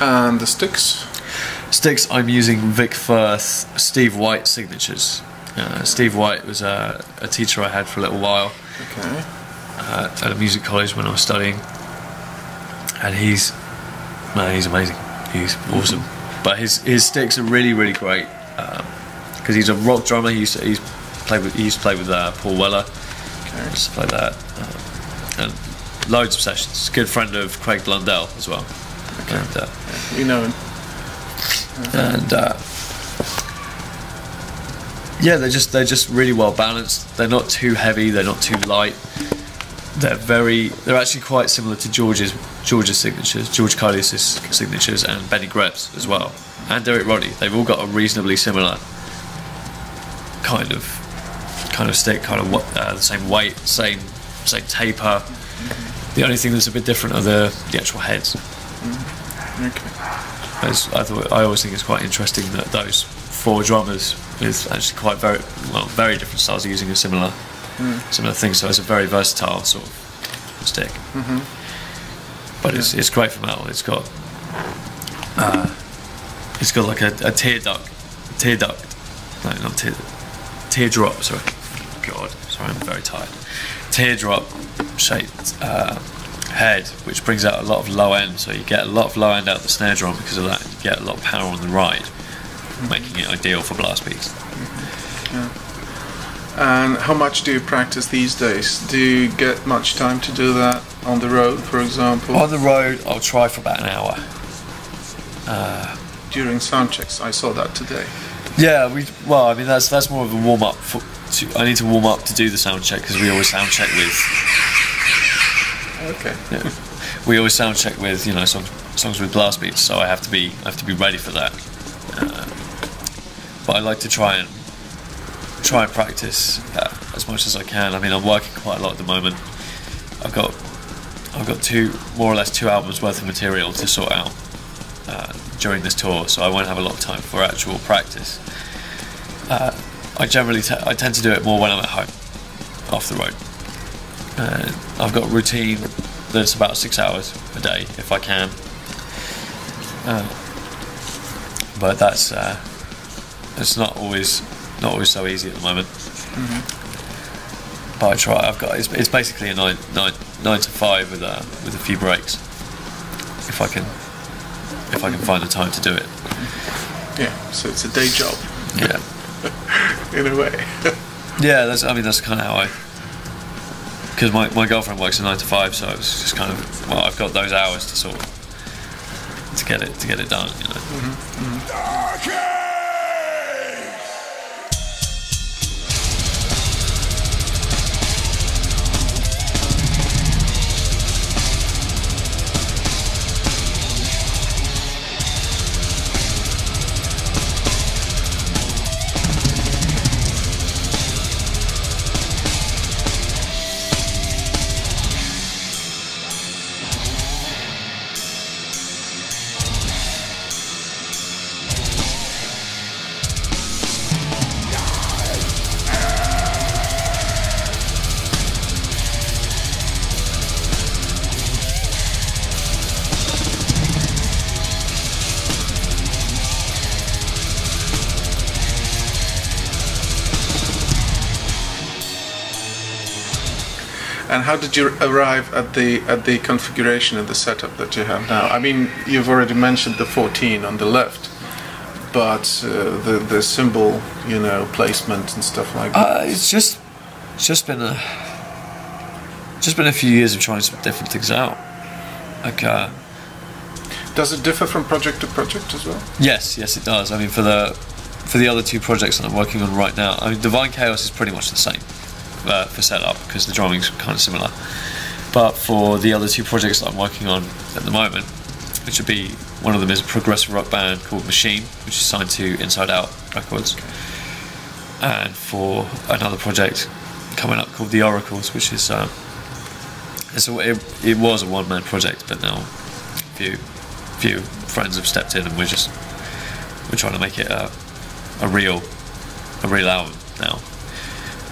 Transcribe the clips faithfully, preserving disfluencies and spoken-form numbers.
And the sticks? Sticks, I'm using Vic Firth, Steve White signatures. Uh, Steve White was a, a teacher I had for a little while, okay. uh, at a music college when I was studying, and he's, man, he's amazing. He's awesome. But his his sticks are really really great because um, he's a rock drummer. He used to, he's played with he used to play with uh, Paul Weller, okay. stuff like that, um, and loads of sessions. Good friend of Craig Blundell as well. Okay. And, uh, you know him. And. Uh, Yeah, they're just they're just really well balanced. They're not too heavy. They're not too light. They're very. They're actually quite similar to George's George's signatures, George Cardias' signatures, and Benny Greb's as well, and Derek Roddy. They've all got a reasonably similar kind of kind of stick, kind of uh, the same weight, same same taper. The only thing that's a bit different are the the actual heads. Okay. As I thought, I always think it's quite interesting that those. Four drummers with actually quite very well very different styles are using a similar mm. similar thing, so it's a very versatile sort of stick. Mm-hmm. But yeah. it's it's great for metal. It's got uh, it's got like a, a tear duct, tear duct, no, not tear, teardrop. Sorry, God, sorry, I'm very tired. Teardrop shaped uh, head, which brings out a lot of low end. So you get a lot of low end out of the snare drum because of that. You get a lot of power on the ride. Making it ideal for blast beats. Yeah. And how much do you practice these days? Do you get much time to do that on the road, for example? On the road, I'll try for about an hour. Uh, During sound checks, I saw that today. Yeah, we. Well, I mean that's that's more of a warm up. For, to, I need to warm up to do the sound check because we always sound check with. Okay. Yeah, we always sound check with you know songs songs with blast beats, so I have to be I have to be ready for that. Uh, But I like to try and try and practice uh, as much as I can. I mean, I'm working quite a lot at the moment. I've got I've got two more or less two albums worth of material to sort out uh, during this tour, so I won't have a lot of time for actual practice. Uh, I generally t I tend to do it more when I'm at home, off the road. Uh, I've got a routine that's about six hours a day if I can. Uh, but that's. Uh, It's not always, not always so easy at the moment. Mm-hmm. But I try. I've got. It's, it's basically a nine, nine, nine to five with a with a few breaks, if I can, if I can find the time to do it. Yeah. So it's a day job. Yeah. In a way. Yeah. That's. I mean, that's kind of how I. Because my my girlfriend works a nine to five, so it's just kind of well, I've got those hours to sort of, to get it to get it done, you know. Mm-hmm. Mm-hmm. And how did you arrive at the at the configuration of the setup that you have now? I mean, you've already mentioned the fourteen on the left, but uh, the the cymbal, you know, placement and stuff like that. Uh, it's just it's just been a just been a few years of trying some different things out. Like, uh, does it differ from project to project as well? Yes, yes, it does. I mean, for the for the other two projects that I'm working on right now, I mean, Divine Chaos is pretty much the same. Uh, for setup because the drumming's kind of similar, but for the other two projects that I'm working on at the moment, which would be one of them is a progressive rock band called Machine, which is signed to Inside Out Records, and for another project coming up called The Oracles, which is um, so it, it was a one-man project, but now a few few friends have stepped in and we're just we're trying to make it a a real a real album now.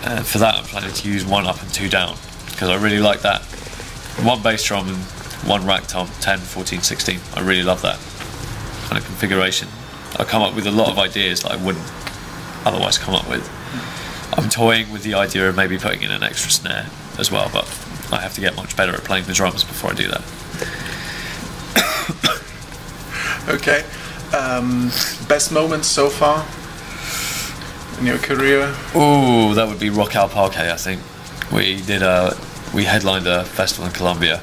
And for that, I'm planning to use one up and two down because I really like that. One bass drum and one rack tom, ten, fourteen, sixteen. I really love that. kind of configuration. I come up with a lot of ideas that I wouldn't otherwise come up with. I'm toying with the idea of maybe putting in an extra snare as well, but I have to get much better at playing the drums before I do that. Okay. Um, best moments so far in your career? Ooh, that would be Rock Al Parque, I think. We did a, we headlined a festival in Colombia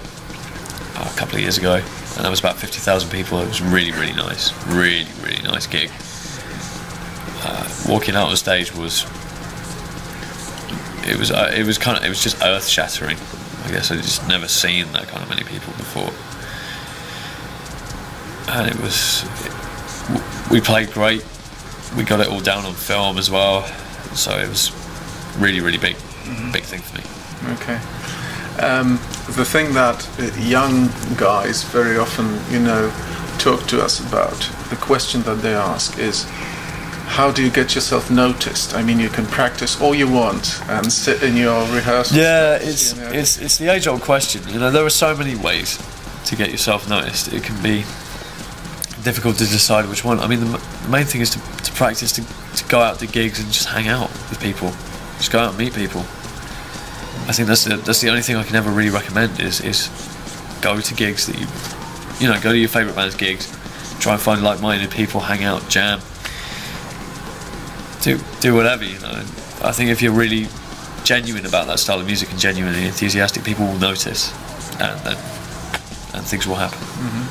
a couple of years ago, and that was about fifty thousand people. It was really, really nice. Really, really nice gig. Uh, walking out on stage was, it was, uh, it was kind of, it was just earth-shattering. I guess I'd just never seen that kind of many people before. And it was, it, we played great. We got it all down on film as well. So it was really, really big, mm-hmm. big thing for me. Okay. Um, the thing that young guys very often, you know, talk to us about, the question that they ask is, how do you get yourself noticed? I mean, you can practice all you want and sit in your rehearsal. Yeah, it's, you know, it's it's the age-old question. You know, there are so many ways to get yourself noticed. It can be difficult to decide which one. I mean, the, the main thing is to, to practice, to, to go out to gigs and just hang out with people. Just go out and meet people. I think that's the, that's the only thing I can ever really recommend is is go to gigs that you, you know, go to your favourite band's gigs, try and find like-minded people, hang out, jam. Do, do whatever, you know. I think if you're really genuine about that style of music and genuinely enthusiastic, people will notice and and, and things will happen. Mm-hmm.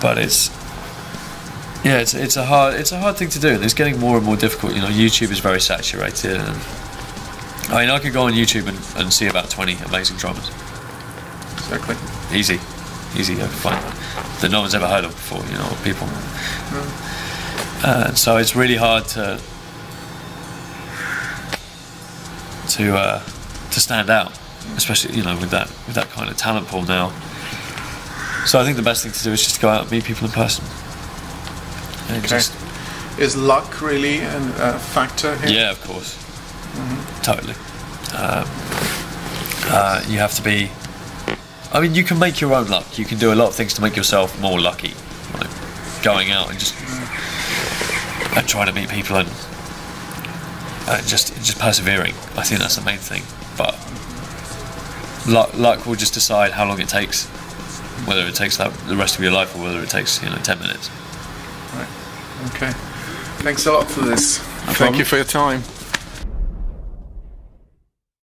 But it's yeah, it's it's a hard it's a hard thing to do, and it's getting more and more difficult. You know, YouTube is very saturated, and I mean, I could go on YouTube and, and see about twenty amazing drummers. Exactly. Easy. Easy to find that no one's ever heard of before, you know, people. Mm. Uh, so it's really hard to to uh, to stand out, especially, you know, with that with that kind of talent pool now. So I think the best thing to do is just go out and meet people in person. And okay. Just is luck really a uh, factor here? Yeah, of course, mm-hmm. totally. Um, uh, you have to be. I mean, you can make your own luck. You can do a lot of things to make yourself more lucky. Like going out and just. And trying to meet people and, and just just persevering. I think that's the main thing. But luck, luck will just decide how long it takes, whether it takes that, the rest of your life, or whether it takes, you know, ten minutes. Right. Okay. Thanks a lot for this. No Thank problem. you for your time.